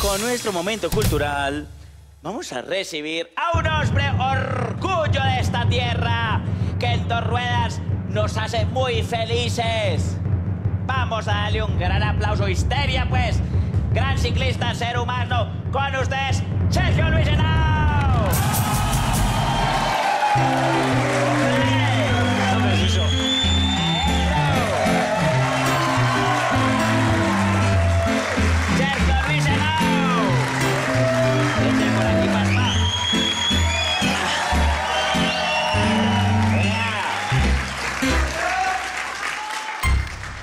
con nuestro momento cultural, vamos a recibir a un hombre orgullo de esta tierra, que en dos ruedas nos hace muy felices. Vamos a darle un gran aplauso, histeria, pues. Gran ciclista, ser humano, con ustedes, Sergio Luis Henao.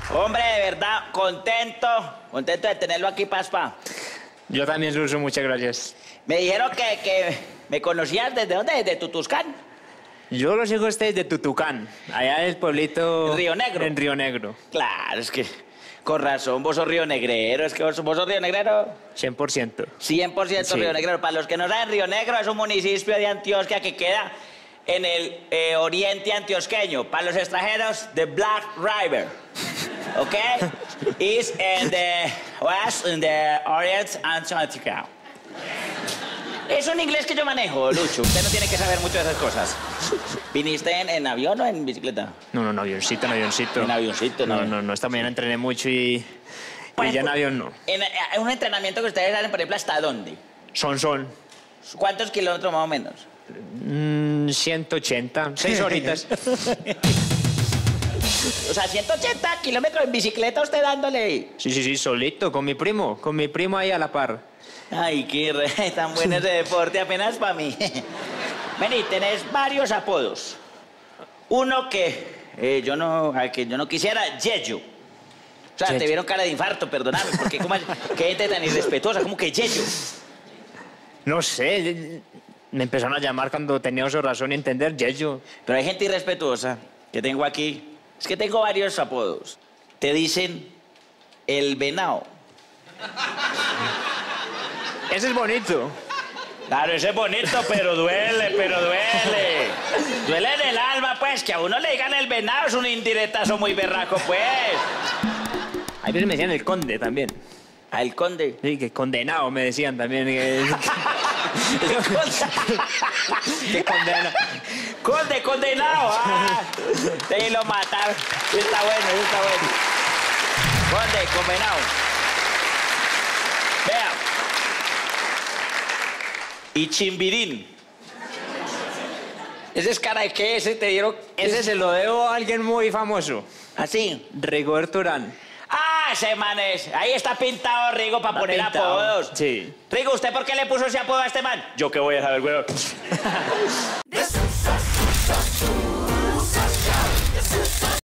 Hombre, de verdad, contento de tenerlo aquí, Paspa. Yo también, Suso, muchas gracias. Me dijeron que me conocías, ¿desde dónde? ¿Desde Tutuscán? Yo los sigo desde Tutucán, allá del pueblito... ¿Rionegro? En Rionegro. Claro, es que con razón, vos sos rionegrero, es que vos sos rionegrero. 100%. 100% sí. Rionegrero. Para los que no saben, Rionegro es un municipio de Antioquia que queda en el oriente antioqueño. Para los extranjeros, the Black River. Okay, is in the west, in the orient, Antioquia. Es un inglés que yo manejo, Lucho. Usted no tiene que saber mucho de esas cosas. ¿Viniste en avión o en bicicleta? No, no, en avioncito, en avioncito. En avioncito, ¿no? No, no, no, esta mañana entrené mucho y ya en avión no. ¿En un entrenamiento que ustedes hacen, por ejemplo, hasta dónde? Son. ¿Cuántos kilómetros más o menos? 180, 6 horitas. O sea, 180 kilómetros en bicicleta usted dándole. Sí, solito, con mi primo ahí a la par. Ay, qué re, tan bueno ese deporte, apenas para mí. Vení, tenés varios apodos. Uno que yo no quisiera, Yeyo. O sea, Yeyo. Te vieron cara de infarto, perdóname, porque como, qué gente tan irrespetuosa, como que Yeyo. No sé, me empezaron a llamar cuando tenía su razón y entender Yeyo. Pero hay gente irrespetuosa que tengo aquí. Es que tengo varios apodos. Te dicen el venado. Ese es bonito. Claro, ese es bonito, pero duele. Duele en el alma, pues, que a uno le digan el venado es un indirectazo muy berraco, pues. A veces me decían el conde también. ¿Ah, el conde? Sí, que condenado me decían también. Que condenado. Conde, condenado. Ah. Te lo mataron. Está bueno. Conde, condenado. Vea. Y Chimbirín. Ese es cara de qué, ese te dieron... Ese se lo debo a alguien muy famoso. ¿Ah, sí? Rigoberto Urán. ¡Ah, ese man es! Ahí está pintado Rigo para poner apodos. Sí. Rigo, ¿usted por qué le puso ese apodo a este man? Yo qué voy a saber, güey.